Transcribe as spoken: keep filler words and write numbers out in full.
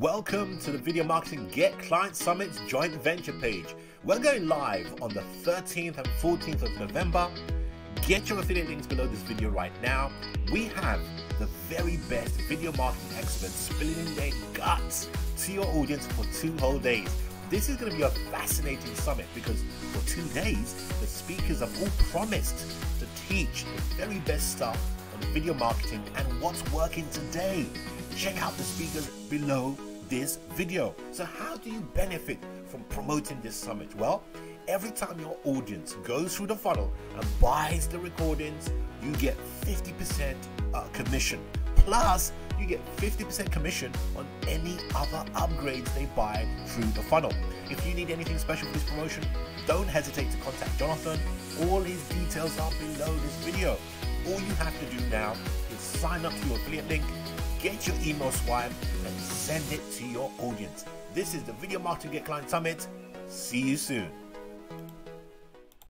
Welcome to the Video Marketing Get Client Summit's joint venture page. We're going live on the thirteenth and fourteenth of November. Get your affiliate links below this video right now. We have the very best video marketing experts spilling their guts to your audience for two whole days. This is going to be a fascinating summit because for two days, the speakers have all promised to teach the very best stuff on video marketing and what's working today. Check out the speakers below this video. So how do you benefit from promoting this summit? Well, every time your audience goes through the funnel and buys the recordings, you get fifty percent uh, commission. Plus, you get fifty percent commission on any other upgrades they buy through the funnel. If you need anything special for this promotion, don't hesitate to contact Jonathan. All his details are below this video. All you have to do now is sign up to your affiliate link, get your email swipe, and send it to your audience. This is the Video Marketing Get Client Summit. See you soon.